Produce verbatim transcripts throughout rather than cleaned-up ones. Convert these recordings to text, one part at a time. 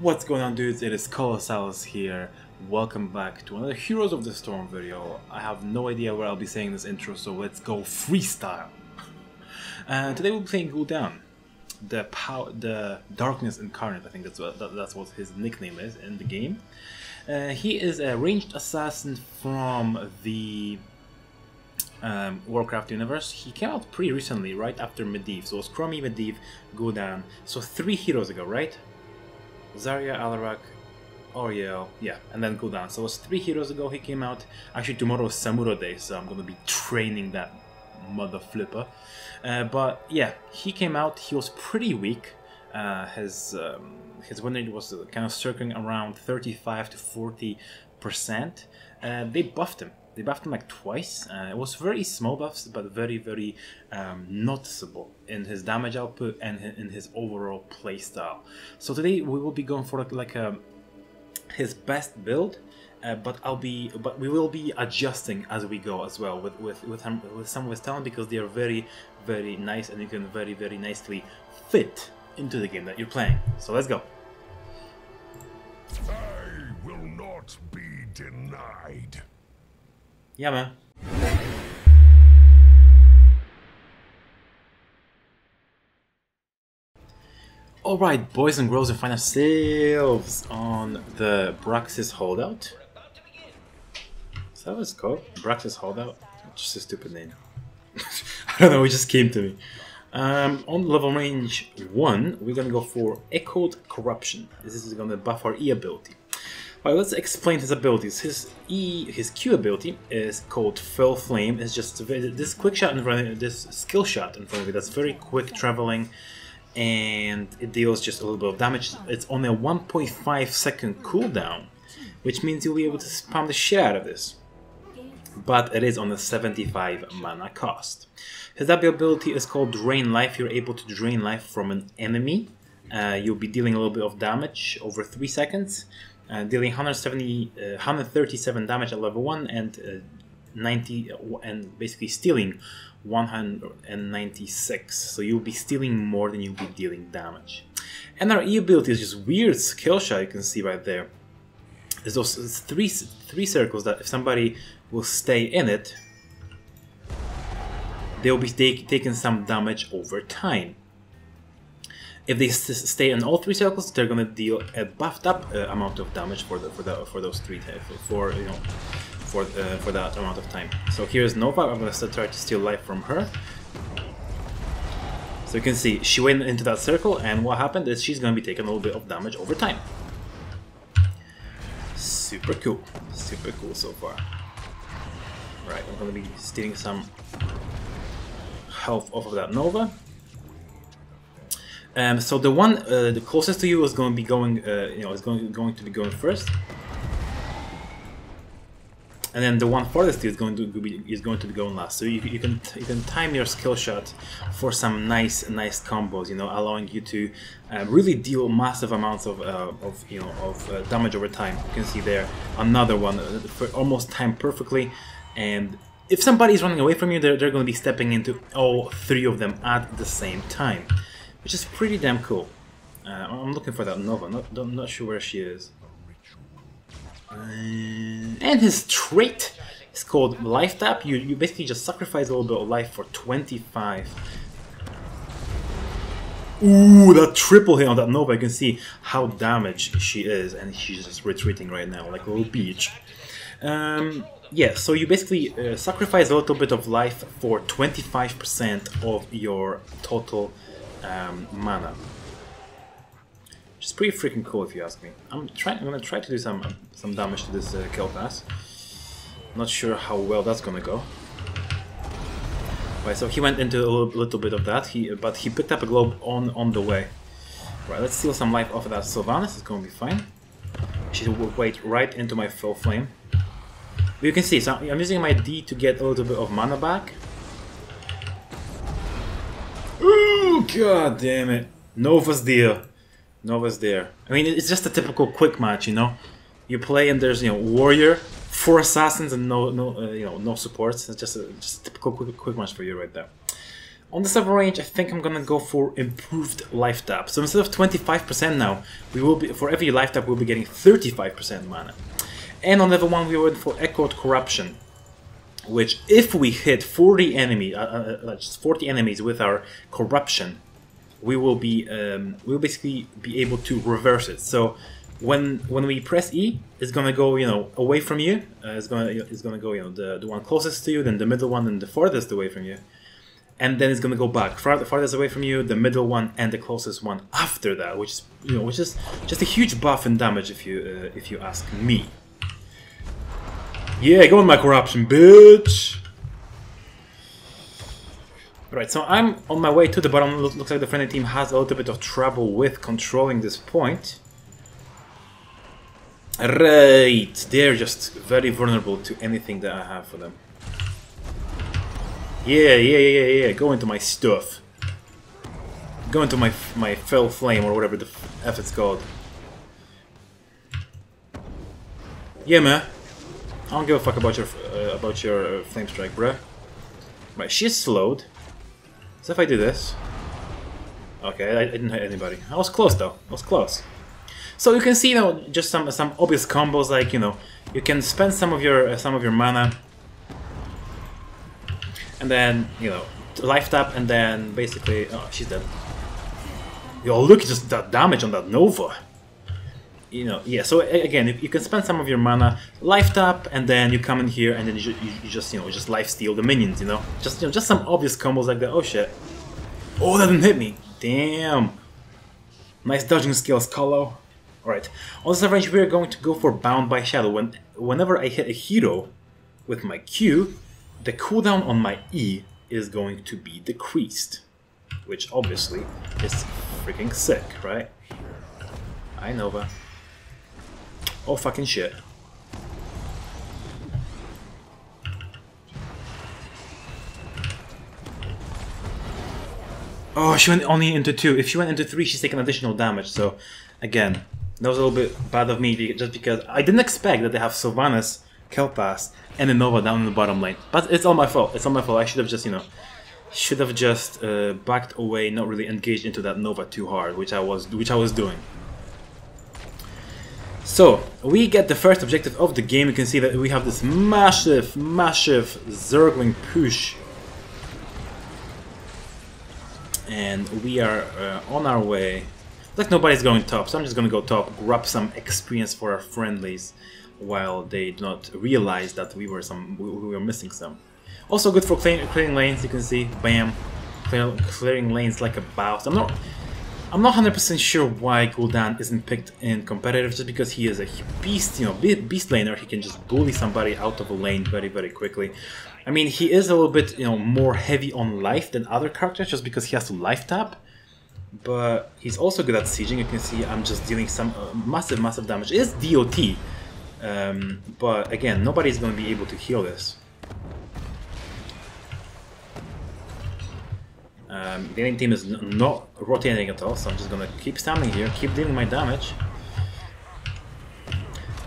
What's going on, dudes? It is Kolosalus here. Welcome back to another Heroes of the Storm video. I have no idea where I'll be saying this intro, so let's go freestyle. And uh, today we'll be playing Gul'dan, the power, the Darkness Incarnate. I think that's what that, that's what his nickname is in the game. Uh, he is a ranged assassin from the Um, Warcraft universe. He came out pretty recently, right after Medivh. So it was Chromie, Medivh, Gul'dan. So three heroes ago, right? Zarya, Alarak, Oriole, yeah, and then Gul'dan. So it was three heroes ago he came out. Actually, tomorrow is Samuro Day, so I'm gonna be training that mother flipper. Uh, but yeah, he came out. He was pretty weak. Uh, his um, his win rate was kind of circling around thirty-five to forty percent. Uh, they buffed him. They buffed him like twice. Uh, it was very small buffs, but very, very um, noticeable in his damage output and in his overall playstyle. So today we will be going for like, like a, his best build, uh, but I'll be, but we will be adjusting as we go as well with with with, him, with some of his talent, because they are very, very nice and you can very, very nicely fit into the game that you're playing. So let's go. I will not be denied. Yeah, man. Alright, boys and girls, we find ourselves on the Braxis Holdout. Is that what it's called? Braxis Holdout? Just a stupid name. I don't know, it just came to me. Um, on level range one, we're gonna go for Echoed Corruption. This is gonna buff our E ability. Alright, let's explain his abilities. His E, his Q ability is called Fell Flame. It's just this quick shot in front of me, this skill shot in front of me that's very quick traveling, and it deals just a little bit of damage. It's on a one point five second cooldown, which means you'll be able to spam the shit out of this. But it is on a seventy-five mana cost. His W ability is called Drain Life. You're able to drain life from an enemy. Uh, you'll be dealing a little bit of damage over three seconds. Uh, dealing one hundred seventy, uh, one hundred thirty-seven damage at level one and uh, ninety, and basically stealing one hundred ninety-six. So you'll be stealing more than you'll be dealing damage. And our E ability is just weird skill shot you can see right there. There's those it's three three circles that if somebody will stay in it, they'll be take, taking some damage over time. If they stay in all three circles, they're gonna deal a buffed up uh, amount of damage for the for the for those three for you know for uh, for that amount of time. So here's Nova. I'm gonna start, try to steal life from her. So you can see she went into that circle, and what happened is she's gonna be taking a little bit of damage over time. Super cool, super cool so far. Right, I'm gonna be stealing some health off of that Nova. Um, so the one uh, the closest to you is going to be going, uh, you know, is going going to be going first, and then the one farthest to you is going to be is going to be going last. So you, you can you can time your skill shot for some nice nice combos, you know, allowing you to uh, really deal massive amounts of uh, of you know of uh, damage over time. You can see there another one uh, for almost timed perfectly, and if somebody is running away from you, they're they're going to be stepping into all three of them at the same time, which is pretty damn cool. Uh, I'm looking for that Nova. Not, I'm not sure where she is. Uh, and his trait is called Life Tap. You, you basically just sacrifice a little bit of life for twenty-five. Ooh, that triple hit on that Nova. You can see how damaged she is, and she's just retreating right now like a little beach. Um, yeah, so you basically uh, sacrifice a little bit of life for twenty-five percent of your total Um, mana, which is pretty freaking cool if you ask me. I'm trying. I'm gonna try to do some uh, some damage to this uh, Kel'thas. Not sure how well that's gonna go. Right, so he went into a little, little bit of that. He, but he picked up a globe on on the way. Right, let's steal some life off of that Sylvanas. It's gonna be fine. She will wait right into my Fell Flame. But you can see, so I'm using my D to get a little bit of mana back. God damn it. Nova's there. Nova's there. I mean, it's just a typical quick match, you know? You play and there's, you know, warrior, four assassins and no, no uh, you know, no supports. It's just a, just a typical quick, quick match for you right there. On the server range, I think I'm gonna go for Improved Lifetap. So instead of twenty-five percent now, we will be, for every Lifetap we'll be getting thirty-five percent mana. And on level one we went for Echoed Corruption, which if we hit forty enemy, uh, uh, forty enemies with our corruption, we will be um, we'll basically be able to reverse it. So when when we press E, it's gonna go you know away from you. Uh, it's gonna it's gonna go you know the the one closest to you, then the middle one, and the farthest away from you. And then it's gonna go back, far, the farthest away from you, the middle one, and the closest one after that, which is you know, which is just a huge buff in damage if you uh, if you ask me. Yeah, go on my corruption, bitch. Right, so I'm on my way to the bottom. Looks like the friendly team has a little bit of trouble with controlling this point. Right, they're just very vulnerable to anything that I have for them. Yeah, yeah, yeah, yeah, go into my stuff. Go into my my Fell Flame or whatever the F it's called. Yeah, man. I don't give a fuck about your uh, about your uh, flame strike, bruh. Right, she's slowed. So if I do this, okay, I, I didn't hit anybody. I was close though. I was close. So you can see, you know, just some some obvious combos, like you know, you can spend some of your uh, some of your mana, and then you know, life tap, and then basically, oh, she's dead. Yo, look at just that damage on that Nova. You know, yeah, so again, you can spend some of your mana, life tap, and then you come in here, and then you, you, you just, you know, just lifesteal the minions, you know? Just, you know, just some obvious combos like that. Oh, shit. Oh, that didn't hit me. Damn. Nice dodging skills, Kolo. Alright. On this range, we are going to go for Bound by Shadow. When, whenever I hit a hero with my Q, the cooldown on my E is going to be decreased. Which, obviously, is freaking sick, right? Hi, Nova. Oh fucking shit. Oh, she went only into two. If she went into three, she's taking additional damage. So, again, that was a little bit bad of me just because I didn't expect that they have Sylvanas, Kel'thas, and Nova down in the bottom lane. But it's all my fault. It's all my fault. I should have just, you know, should have just uh, backed away, not really engaged into that Nova too hard, which I was, which I was doing. So, we get the first objective of the game. You can see that we have this massive, massive Zergling push. And we are uh, on our way. Like nobody's going top, so I'm just gonna go top, grab some experience for our friendlies while they do not realize that we were some, we were missing some. Also good for clearing, clearing lanes, you can see. Bam! Clear, clearing lanes like a boss. I'm not... I'm not one hundred percent sure why Gul'dan isn't picked in competitive, just because he is a beast, you know, beast laner. He can just bully somebody out of a lane very, very quickly. I mean, he is a little bit, you know, more heavy on life than other characters, just because he has to life tap. But he's also good at sieging. You can see I'm just dealing some uh, massive, massive damage. It is D O T, um, but again, nobody's going to be able to heal this. Um, the enemy team is not rotating at all, so I'm just gonna keep standing here, keep dealing my damage.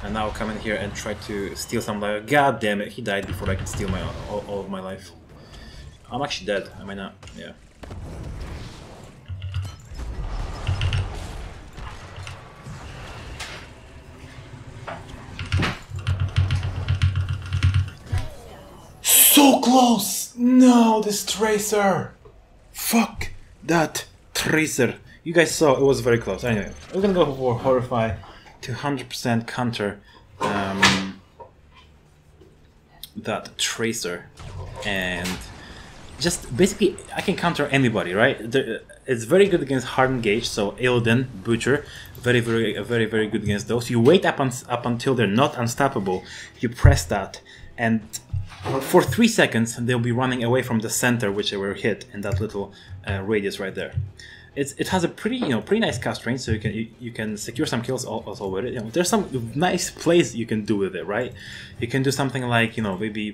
And now come in here and try to steal some life. God damn it, he died before I could steal my all, all of my life. I'm actually dead, am I not? Yeah. So close! No, this Tracer! Fuck that Tracer. You guys saw, it was very close. Anyway, we're gonna go for Horrify to one hundred percent counter um, that Tracer. And just basically, I can counter anybody, right? It's very good against hardened gauge, so Illidan, Butcher, very, very, very, very good against those. You wait up, un up until they're not unstoppable, you press that, and for three seconds, they'll be running away from the center, which they were hit in that little uh, radius right there. It's, it has a pretty, you know, pretty nice cast range, so you can you, you can secure some kills also with it. You know, there's some nice plays you can do with it, right? You can do something like, you know, maybe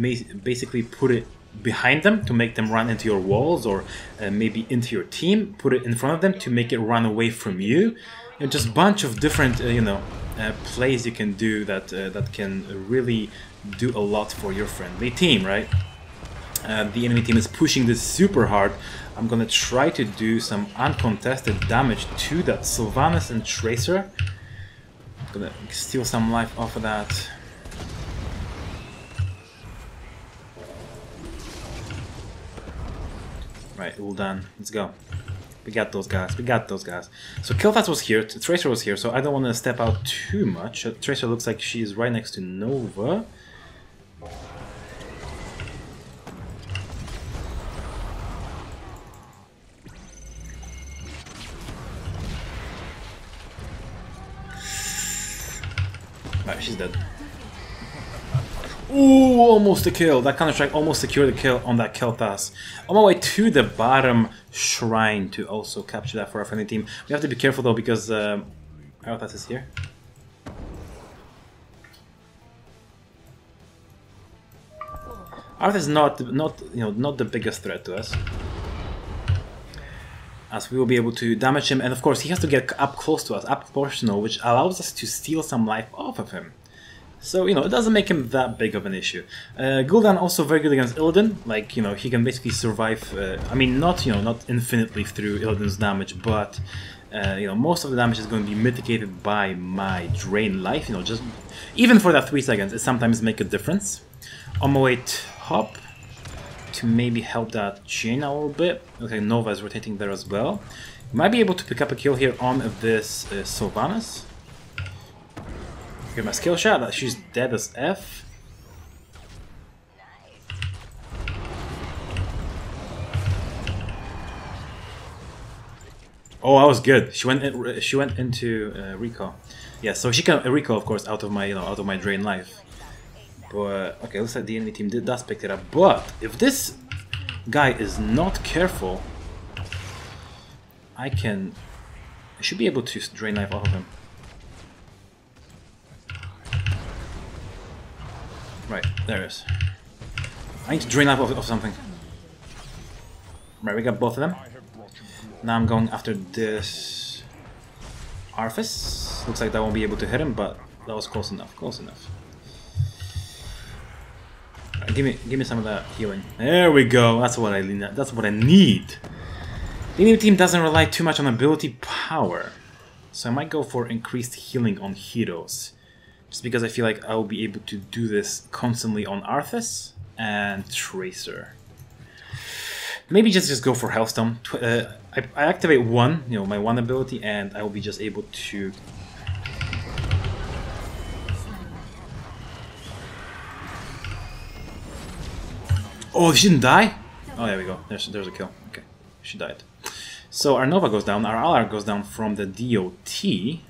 basically put it behind them to make them run into your walls, or uh, maybe into your team. Put it in front of them to make it run away from you. You know, just a bunch of different, uh, you know, uh, plays you can do that uh, that can really do a lot for your friendly team, right? Uh, the enemy team is pushing this super hard. I'm gonna try to do some uncontested damage to that Sylvanas and Tracer. I'm gonna steal some life off of that. Right, all done. Let's go. We got those guys. We got those guys. So Kel'thas was here. Tracer was here. So I don't want to step out too much. Uh, Tracer looks like she is right next to Nova. Alright, she's dead. Ooh, almost a kill. That counter-strike almost secured the kill on that Kel'thas. On my way to the bottom shrine to also capture that for our friendly team. We have to be careful though because um, Arthas is here. Arthas is not, not, you know, not the biggest threat to us, as we will be able to damage him, and of course he has to get up close to us, up proportional, which allows us to steal some life off of him. So, you know, it doesn't make him that big of an issue. Uh, Gul'dan also very good against Illidan. Like, you know, he can basically survive, uh, I mean, not, you know, not infinitely through Illidan's damage, but, uh, you know, most of the damage is going to be mitigated by my Drain Life. You know, just, even for that three seconds, it sometimes makes a difference. On my way top, to maybe help that Jaina a little bit. Okay, Nova is rotating there as well. Might be able to pick up a kill here on this uh, Sylvanas. Give my skill shot, she's dead as F. Oh, that was good. She went. In, she went into uh, recall. Yeah, so she can uh, recall, of course, out of my, you know, out of my Drain Life. But okay, looks like the enemy team did does pick it up. But if this guy is not careful, I can. I should be able to Drain Life off of him. Right, there it is. I need to Drain Life off of something. Right, we got both of them. Now I'm going after this Arthas. Looks like that won't be able to hit him, but that was close enough, close enough. Right, give me give me some of that healing. There we go, that's what I need. That's what I need. The enemy team doesn't rely too much on ability power. So I might go for increased healing on heroes. Just because I feel like I'll be able to do this constantly on Arthas and Tracer. Maybe just, just go for Healthstone. Uh, I, I activate one, you know, my one ability, and I will be just able to... Oh, she didn't die? Oh, there we go. There's, there's a kill. Okay, she died. So our Nova goes down, our Alarak goes down from the D O T.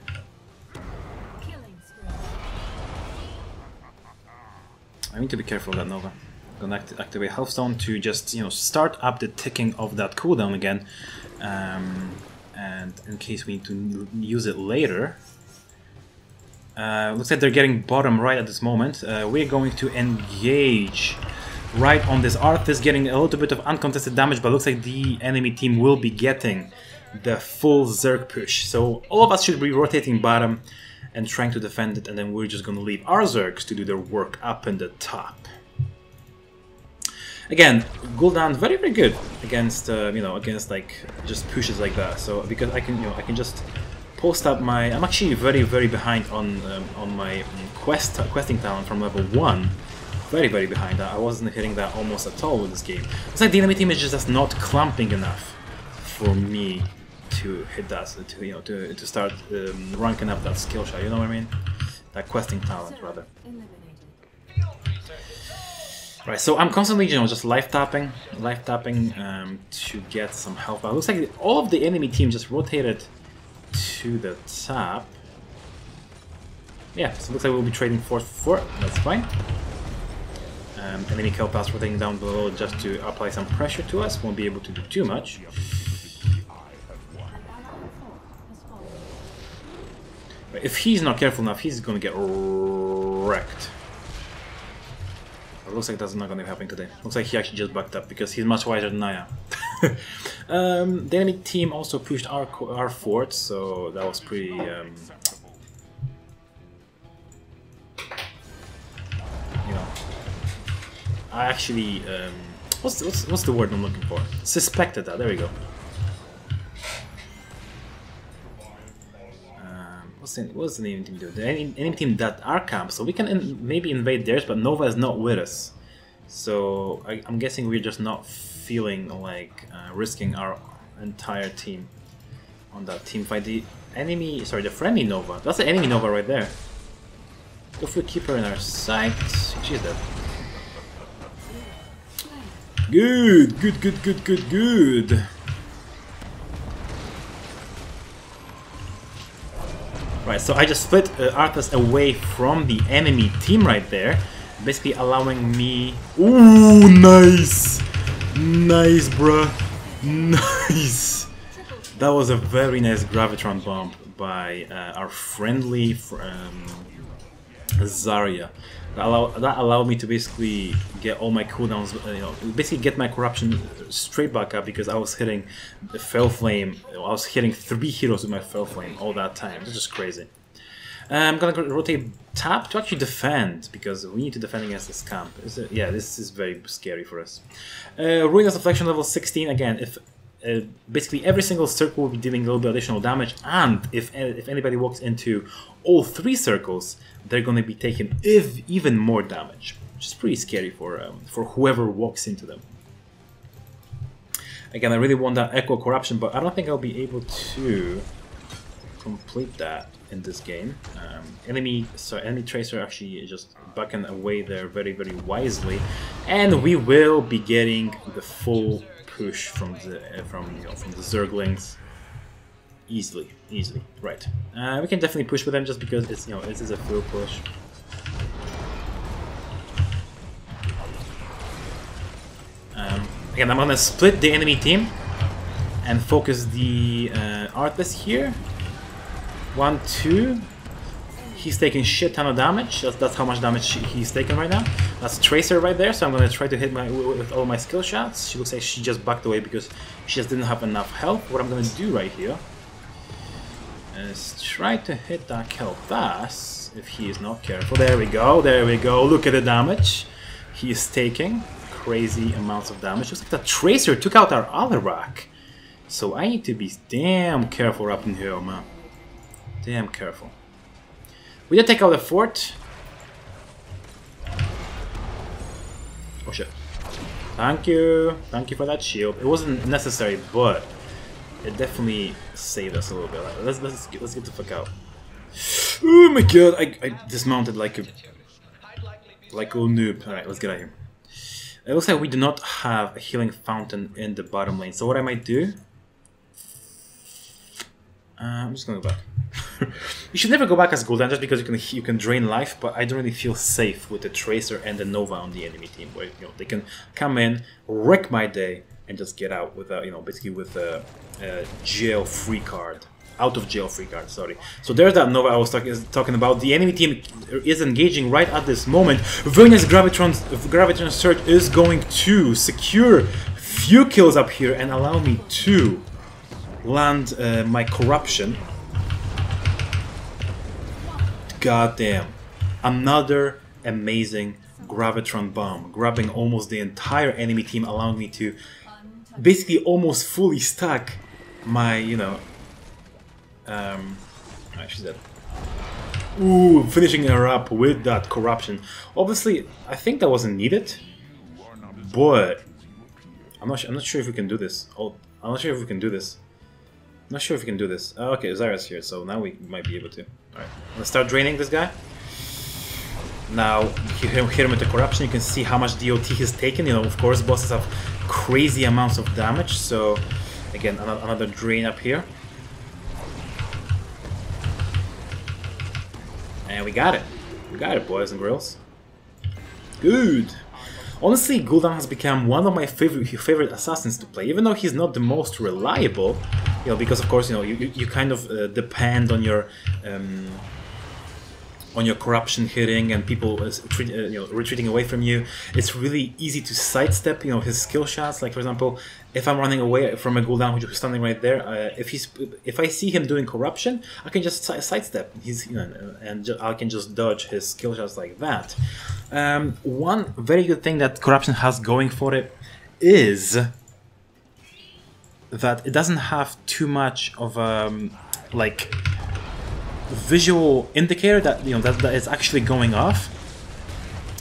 I need to be careful of that Nova. I'm gonna act activate Healthstone to just, you know, start up the ticking of that cooldown again. Um, and in case we need to use it later. Uh, looks like they're getting bottom right at this moment. Uh, we're going to engage right on this Arthas, getting a little bit of uncontested damage, but looks like the enemy team will be getting the full Zerg push. So all of us should be rotating bottom and trying to defend it, and then we're just going to leave our Zergs to do their work up in the top. Again, Gul'dan very very good against uh, you know, against like just pushes like that. So because I can, you know, I can just post up my. I'm actually very very behind on um, on my quest questing talent from level one. Very very behind. I wasn't hitting that almost at all with this game. It's like the enemy team is just not clumping enough for me to hit that, to, you know, to, to start um, ranking up that skill shot, you know what I mean? That questing talent, rather. Right, so I'm constantly, you know, just life tapping, life tapping um, to get some health out. Looks like all of the enemy team just rotated to the top. Yeah, so looks like we'll be trading four for four, that's fine. Um, enemy Kel'thas rotating down below just to apply some pressure to us, won't be able to do too much. If he's not careful enough, he's gonna get wrecked. It looks like that's not gonna be happening today. Looks like he actually just backed up because he's much wiser than I am. um, the enemy team also pushed our our fort, so that was pretty. Um, you know, I actually um, What's, what's, what's the word I'm looking for? Suspected that, there we go. Um, what's, the, what's the name of the team do? The any, any team that are camped, so we can in, maybe invade theirs, but Nova is not with us. So I, I'm guessing we're just not feeling like uh, risking our entire team on that team fight. The enemy, sorry, the friendly Nova, that's the enemy Nova right there. If we keep her in our sight, she's dead. Good, good, good, good, good, good. Right, so I just split uh, Arthas away from the enemy team right there, basically allowing me. Ooh, nice, nice, bruh, nice. That was a very nice gravitron bomb by uh, our friendly um, Zarya. That allowed, that allowed me to basically get all my cooldowns, you know, basically get my corruption straight back up, because I was hitting the Fell Flame, I was hitting three heroes with my Fell Flame all that time. It's just crazy. Uh, I'm gonna rotate tap to actually defend, because we need to defend against this camp. Is it, yeah, this is very scary for us. Uh, Ruinous Affliction level sixteen, again, if uh, basically every single circle will be dealing a little bit additional damage, and if, if anybody walks into all three circles, they're going to be taking if even more damage, which is pretty scary for um, for whoever walks into them. Again, I really want that Echoed Corruption, but I don't think I'll be able to complete that in this game. Um, enemy, so enemy Tracer actually is just backing away there very, very wisely, and we will be getting the full push from the uh, from you know, from the Zerglings. Easily, easily, right. Uh, we can definitely push with them just because it's, you know, this is a full push. Um, again, I'm gonna split the enemy team and focus the uh, Arthas here. One, two. He's taking shit ton of damage. That's, that's how much damage he's taking right now. That's Tracer right there. So I'm gonna try to hit my with all my skill shots. She looks like she just backed away because she just didn't have enough health. What I'm gonna do right here. Let's try to hit that Kel'thas if he is not careful. There we go, there we go. Look at the damage he is taking. Crazy amounts of damage. Looks like that Tracer took out our Alarak. So I need to be damn careful up in here, man. Damn careful. We did take out the fort. Oh shit. Thank you. Thank you for that shield. It wasn't necessary, but it definitely saved us a little bit. Let's let's get, let's get the fuck out. Oh my god! I, I dismounted like a like a noob. All right, let's get out of here. It looks like we do not have a healing fountain in the bottom lane. So what I might do? Uh, I'm just gonna go back. You should never go back as Gul'dan just because you can you can drain life, but I don't really feel safe with the Tracer and the Nova on the enemy team, where you know they can come in, wreck my day, and just get out with a, you know, basically with a, a jail free card, out of jail free card, sorry. So there's that Nova I was talk is talking about. The enemy team is engaging right at this moment. Venus Gravitron, Gravitron Surge is going to secure few kills up here and allow me to land uh, my corruption. Goddamn, another amazing Gravitron bomb, grabbing almost the entire enemy team, allowing me to basically almost fully stack my, you know, um, oh, she's dead. Ooh, finishing her up with that corruption. Obviously, I think that wasn't needed, but I'm not. I'm not sure if we can do this. Oh, I'm not sure if we can do this. I'm not sure if we can do this. Oh, okay, Zarya's here, so now we might be able to. All right, let's start draining this guy. Now, you hit him with the corruption, you can see how much D O T he's taken. You know, of course, bosses have crazy amounts of damage, so again, another drain up here. And we got it. We got it, boys and girls. Good. Honestly, Gul'dan has become one of my favorite favorite assassins to play, even though he's not the most reliable, you know, because of course, you know, you, you kind of uh, depend on your... Um, on your corruption hitting and people uh, treat, uh, you know, retreating away from you. It's really easy to sidestep, you know, his skill shots. Like for example, if I'm running away from a Gul'dan who's standing right there, uh, if he's if I see him doing corruption, I can just sidestep. He's you know, and I can just dodge his skill shots like that. Um, one very good thing that corruption has going for it is that it doesn't have too much of a um, like visual indicator that you know that, that it's actually going off.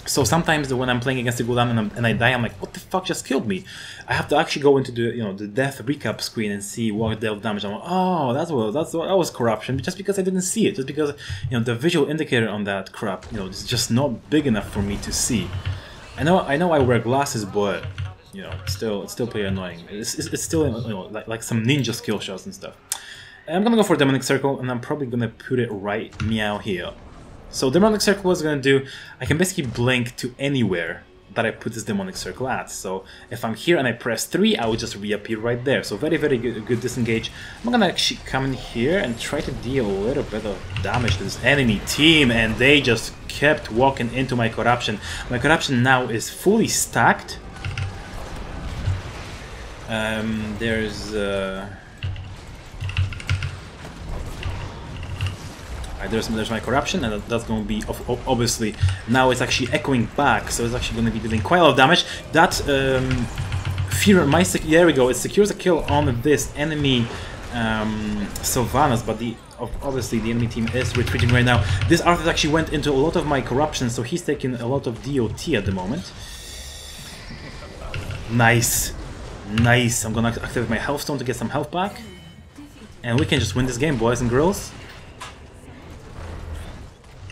So sometimes when I'm playing against the Gul'dan and, I'm, and I die, I'm like, what the fuck just killed me? I have to actually go into the you know the death recap screen and see what dealt damage. I'm like, oh, that's what that's what that was corruption, just because I didn't see it, just because you know the visual indicator on that crap, you know, is just not big enough for me to see. I know I know I wear glasses, but you know, it's still it's still pretty annoying. It's, it's, it's still you know like like some ninja skill shots and stuff. I'm gonna go for Demonic Circle, and I'm probably gonna put it right meow here. So Demonic Circle was going to do, I can basically blink to anywhere that I put this Demonic Circle at. So if I'm here and I press three, I will just reappear right there. So very, very good, good disengage. I'm going to actually come in here and try to deal a little bit of damage to this enemy team. And they just kept walking into my Corruption. My Corruption now is fully stacked. Um, there's... Uh... There's, there's my corruption, and that's going to be obviously now it's actually echoing back, so it's actually going to be dealing quite a lot of damage. That um, fear, my there we go. It secures a kill on this enemy um, Sylvanas, but the obviously the enemy team is retreating right now. This Arthas actually went into a lot of my corruption, so he's taking a lot of D O T at the moment. Nice, nice. I'm going to activate my health stone to get some health back, and we can just win this game, boys and girls.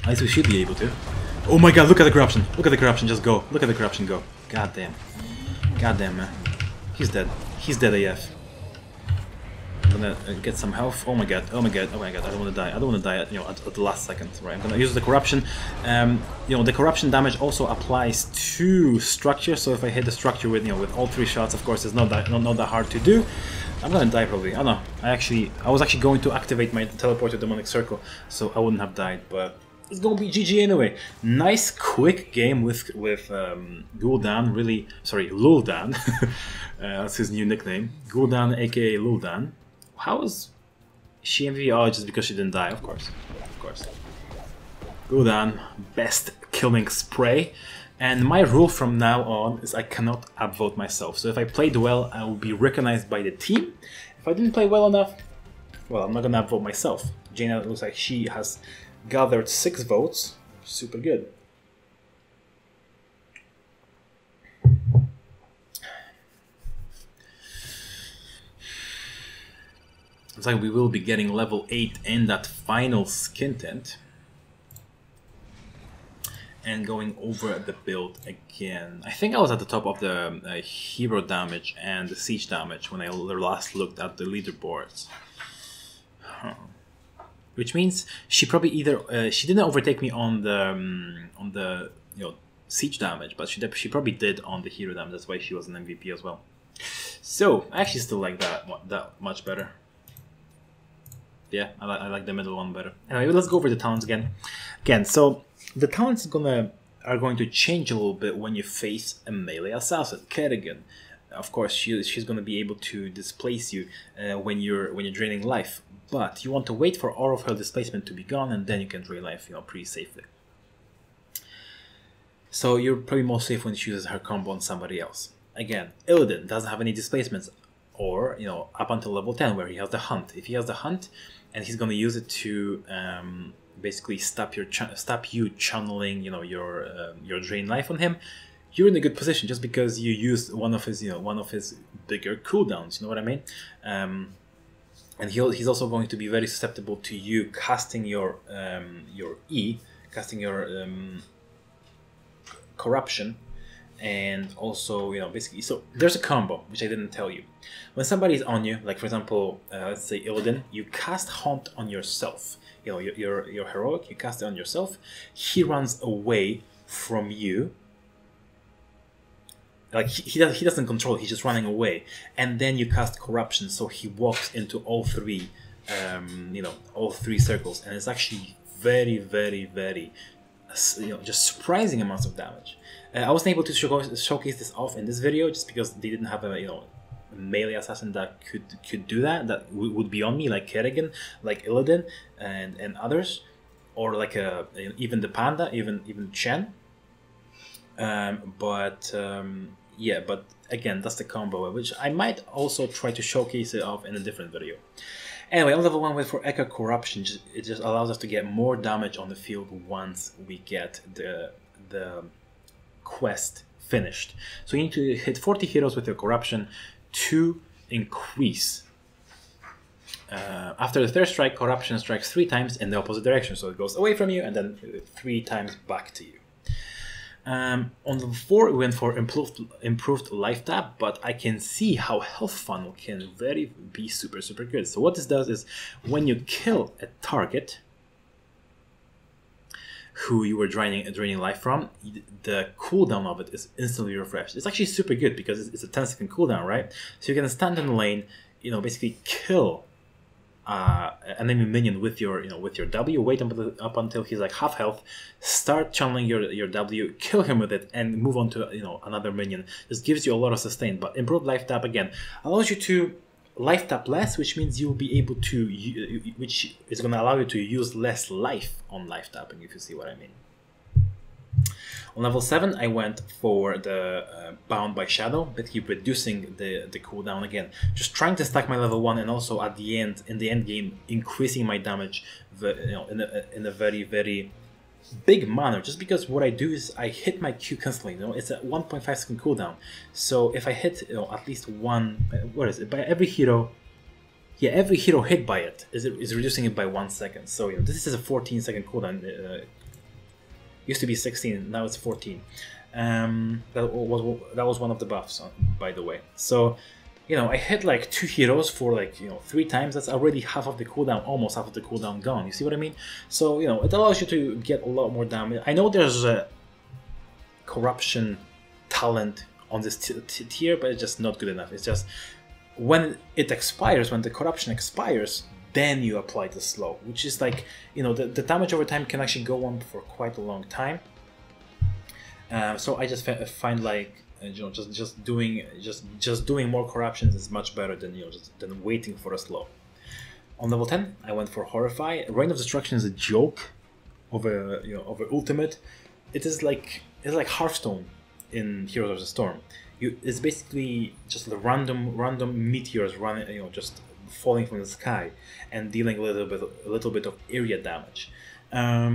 At least we should be able to. Oh my god, look at the corruption. Look at the corruption, just go. Look at the corruption, go. God damn. God damn, man. He's dead. He's dead A F. I'm gonna get some health. Oh my god, oh my god, oh my god. I don't wanna die. I don't wanna die at, you know, at, at the last second. Right, I'm gonna use the corruption. Um, you know, the corruption damage also applies to structure. So if I hit the structure with, you know, with all three shots, of course, it's not that, not, not that hard to do. I'm gonna die probably. Oh no, I actually, I was actually going to activate my teleport to Demonic Circle, so I wouldn't have died, but... It's gonna be G G anyway. Nice quick game with with um, Gul'dan, really sorry, Lul'dan. uh, that's his new nickname, Gul'dan, aka Lul'dan. How is she M V P? Oh, just because she didn't die, of course, of course. Gul'dan, best killing spray. And my rule from now on is I cannot upvote myself. So if I played well, I will be recognized by the team. If I didn't play well enough, well, I'm not gonna upvote myself. Jaina looks like she has gathered six votes, super good. Looks like we will be getting level eight in that final skin tent. And going over the build again. I think I was at the top of the uh, hero damage and the siege damage when I last looked at the leaderboards. Huh. Which means she probably either uh, she didn't overtake me on the um, on the you know siege damage, but she she probably did on the hero damage. That's why she was an M V P as well. So I actually still like that that much better. Yeah, I, li I like the middle one better. Anyway, let's go over the talents again. Again, so the talents gonna are going to change a little bit when you face a melee assassin, Kerrigan. Of course, she she's gonna be able to displace you uh, when you're when you're draining life. But you want to wait for all of her displacement to be gone, and then you can drain life, you know, pretty safely. So you're probably more safe when she uses her combo on somebody else. Again, Illidan doesn't have any displacements, or you know, up until level ten where he has the hunt. If he has the hunt, and he's going to use it to um, basically stop your ch stop you channeling, you know, your uh, your drain life on him. You're in a good position just because you used one of his, you know, one of his bigger cooldowns. You know what I mean? Um, And he'll, he's also going to be very susceptible to you casting your um, your E, casting your um, corruption, and also you know basically. So there's a combo which I didn't tell you. When somebody's on you, like for example, uh, let's say Illidan, you cast Haunt on yourself. You know you're you're heroic. You cast it on yourself. He runs away from you. Like he he, does, he doesn't control. He's just running away, and then you cast corruption, so he walks into all three, um, you know, all three circles, and it's actually very, very, very, you know, just surprising amounts of damage. Uh, I wasn't able to showcase this off in this video just because they didn't have a you know a melee assassin that could could do that. That would be on me, like Kerrigan, like Illidan, and and others, or like a even the panda, even even Chen. Um, but um, yeah, but again, that's the combo, which I might also try to showcase it off in a different video. Anyway, on level one, wait for Echoed Corruption. It just allows us to get more damage on the field once we get the, the quest finished. So you need to hit forty heroes with your Corruption to increase. Uh, after the third strike, Corruption strikes three times in the opposite direction. So it goes away from you and then three times back to you. Um, on level four, we went for improved, improved Lifetap, but I can see how Health Funnel can very be super, super good. So what this does is when you kill a target who you were draining, draining life from, the cooldown of it is instantly refreshed. It's actually super good because it's, it's a ten second cooldown, right? So you can stand in the lane, you know, basically kill Uh, an enemy minion with your, you know, with your W. Wait up, up until he's like half health. Start channeling your your W. Kill him with it, and move on to, you know, another minion. This gives you a lot of sustain. But improved life tap again allows you to life tap less, which means you'll be able to, which is going to allow you to use less life on life tapping, if you see what I mean. On level seven, I went for the uh, Bound by Shadow, but keep reducing the, the cooldown again. Just trying to stack my level one, and also at the end, in the end game, increasing my damage, you know, in a, in a very, very big manner. Just because what I do is I hit my Q constantly. You know, it's a one point five second cooldown. So if I hit, you know, at least one, what is it? By every hero, yeah, every hero hit by it is is reducing it by one second. So, you know, this is a fourteen second cooldown. Uh, Used to be sixteen, now it's fourteen. Um, that was that was one of the buffs, by the way. So, you know, I hit like two heroes for like, you know, three times. That's already half of the cooldown, almost half of the cooldown gone. You see what I mean? So, you know, it allows you to get a lot more damage. I know there's a corruption talent on this t t tier, but it's just not good enough. It's just when it expires, when the corruption expires, then you apply the slow, which is like, you know, the, the damage over time can actually go on for quite a long time. Uh, so I just find like, you know, just just doing just just doing more corruptions is much better than, you know, just than waiting for a slow. On level ten, I went for Horrify. Reign of Destruction is a joke over, you know, over ultimate. It is like, it's like Hearthstone in Heroes of the Storm. You, it's basically just the random random meteors running, you know, just falling from the sky and dealing a little bit a little bit of area damage. Um,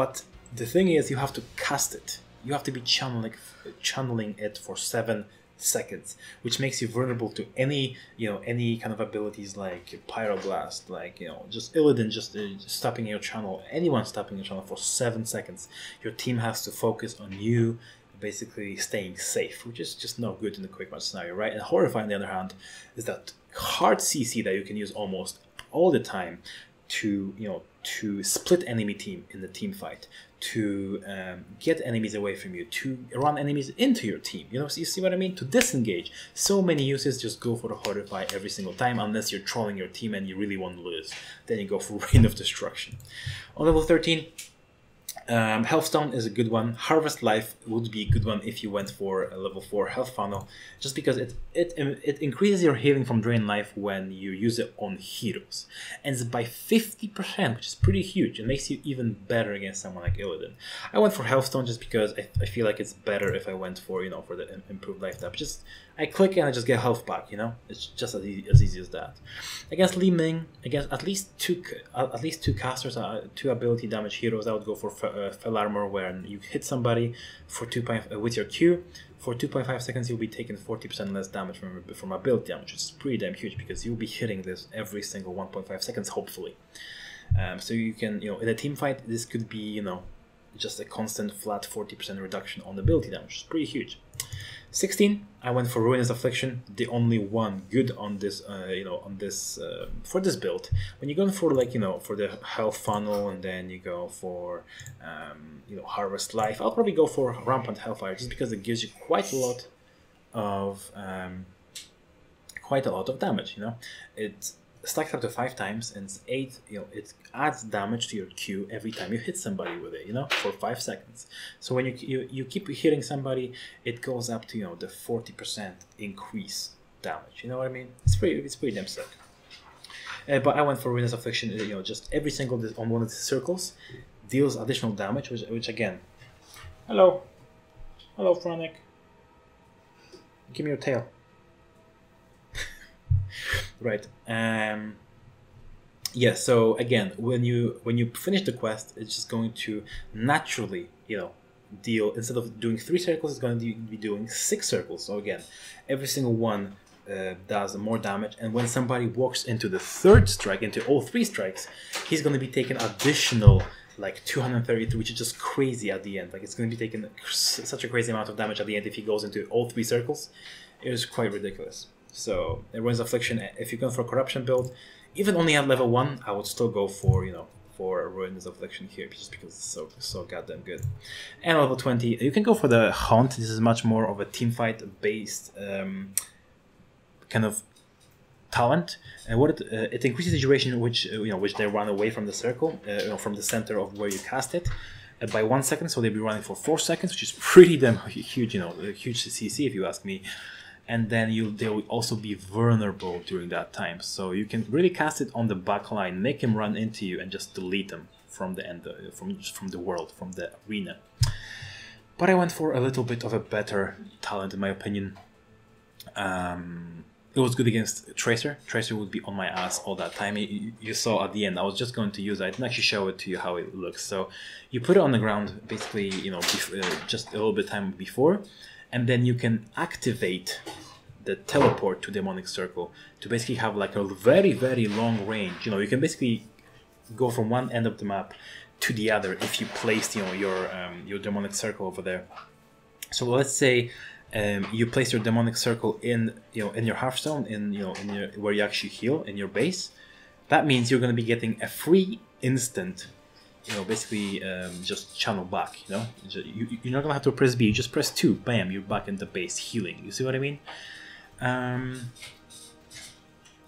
but the thing is, you have to cast it. You have to be channeling channeling it for seven seconds, which makes you vulnerable to any, you know, any kind of abilities like pyroblast, like, you know, just Illidan just, uh, just stopping your channel, anyone stopping your channel for seven seconds. Your team has to focus on you basically staying safe, which is just not good in the quick match scenario, right? And Horrify, on the other hand, is that hard C C that you can use almost all the time to, you know, to split enemy team in the team fight, to um, get enemies away from you, to run enemies into your team, you know, so you see what I mean? To disengage. So many uses, just go for the Horrify every single time, unless you're trolling your team and you really want to lose. Then you go for Reign of Destruction. On level thirteen, Um, Healthstone is a good one. Harvest Life would be a good one if you went for a level four Health Funnel, just because it it it increases your healing from Drain Life when you use it on heroes, and it's by fifty percent, which is pretty huge. It makes you even better against someone like Illidan. I went for Healthstone just because I, I feel like it's better if I went for, you know, for the improved life tap. Just I click and I just get health back. You know, it's just as easy as, easy as that. Against Li Ming, against at least two at least two casters, uh, two ability damage heroes, I would go for Uh, Fell Armor, where you hit somebody for two point five uh, with your Q for two point five seconds, you'll be taking forty percent less damage from, from ability damage, which is pretty damn huge because you'll be hitting this every single one point five seconds, hopefully. Um, so you can, you know, in a team fight, this could be, you know, just a constant flat forty percent reduction on ability damage, which is pretty huge. sixteen, I went for Ruinous Affliction, the only one good on this, uh, you know, on this uh, for this build. When you're going for, like, you know, for the Health Funnel, and then you go for, um, you know, Harvest Life, I'll probably go for Rampant Hellfire just because it gives you quite a lot of, um, quite a lot of damage. You know, it stacks up to five times, and it's eight. You know, it adds damage to your Q every time you hit somebody with it, you know, for five seconds. So when you you, you keep hitting somebody, it goes up to, you know, the forty percent increase damage. You know what I mean? It's pretty, it's pretty damn sick. Uh, but I went for Ruinous Affliction. You know, just every single on one of the circles deals additional damage, which which again, hello, hello, Fronic. Give me your tail. Right. Um, yeah, so again, when you when you finish the quest, it's just going to naturally, you know, deal, instead of doing three circles, it's going to be doing six circles. So again, every single one uh, does more damage, and when somebody walks into the third strike, into all three strikes, he's going to be taking additional like two hundred thirty-three, which is just crazy at the end. Like, it's going to be taking such a crazy amount of damage at the end if he goes into all three circles. It is quite ridiculous. So, Ruinous Affliction, if you go for a Corruption build, even only at level one, I would still go for, you know, for Ruinous Affliction here, just because it's so, so goddamn good. And level twenty, you can go for the Haunt. This is much more of a teamfight based um, kind of talent, and what it, uh, it increases the duration in which, uh, you know, which they run away from the circle, uh, you know, from the center of where you cast it, uh, by one second. So they'll be running for four seconds, which is pretty damn huge, you know, a huge C C if you ask me. And then you, they will also be vulnerable during that time. So you can really cast it on the back line, make him run into you, and just delete them from the end, uh, from from the world, from the arena. But I went for a little bit of a better talent, in my opinion. Um, it was good against Tracer. Tracer would be on my ass all that time. You, you saw at the end, I was just going to use it. I didn't actually show it to you how it looks. So you put it on the ground, basically, you know, uh, just a little bit of time before. And then you can activate the teleport to Demonic Circle to basically have like a very, very long range. You know, you can basically go from one end of the map to the other if you placed, you know, your um, your Demonic Circle over there. So let's say um, you place your Demonic Circle in, you know, in your Hearthstone, in, you know, in your, where you actually heal in your base. That means you're going to be getting a free instant. You know, basically, um, just channel back, you know? You, you're not gonna have to press B, you just press two, bam, you're back in the base healing, you see what I mean? Um,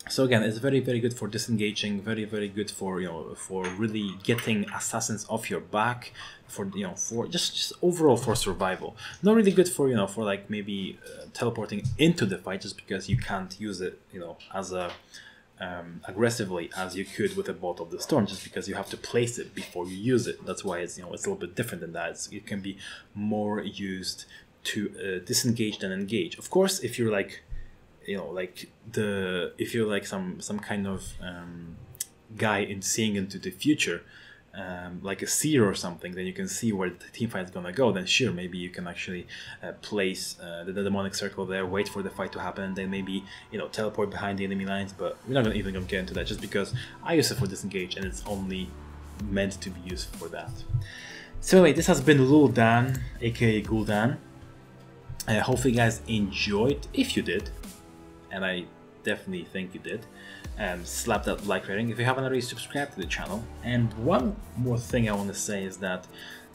so again, it's very, very good for disengaging, very, very good for, you know, for really getting assassins off your back, for, you know, for just, just overall for survival. Not really good for, you know, for like maybe uh, teleporting into the fight, just because you can't use it, you know, as a... Um, aggressively as you could with a Bolt of the Storm, just because you have to place it before you use it. That's why it's, you know, it's a little bit different than that. It's, it can be more used to uh, disengage than engage. Of course, if you're like, you know, like the if you're like some some kind of um, guy in seeing into the future, um, like a seer or something, then you can see where the team fight is gonna go. Then sure, maybe you can actually uh, place uh, the, the Demonic Circle there, wait for the fight to happen, and then maybe, you know, teleport behind the enemy lines. But we're not gonna even gonna get into that, just because I use it for disengage and it's only meant to be used for that. So anyway, this has been Gul'dan, aka Gul'dan. Uh, hopefully you guys enjoyed. If you did, and I definitely think you did, Um, slap that like rating if you haven't already subscribed to the channel. And one more thing I want to say is that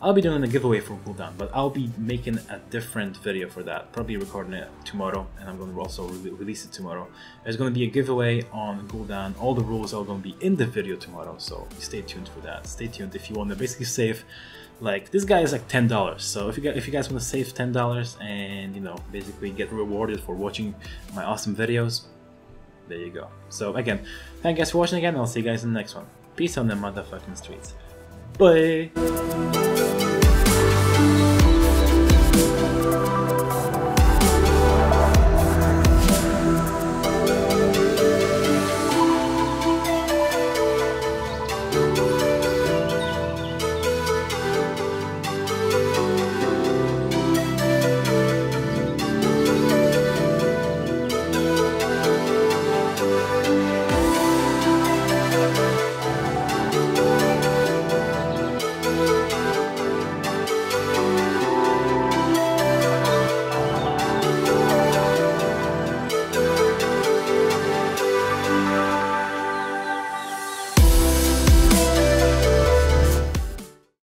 I'll be doing a giveaway for Gul'dan, but I'll be making a different video for that, probably recording it tomorrow, and I'm going to also re release it tomorrow. There's going to be a giveaway on Gul'dan. All the rules are going to be in the video tomorrow, so stay tuned for that. Stay tuned if you want to basically save, like, this guy is like ten dollars, so if you guys, if you guys want to save ten dollars and, you know, basically get rewarded for watching my awesome videos, there you go. So again, thank you guys for watching again, and I'll see you guys in the next one. Peace on the motherfucking streets. Bye!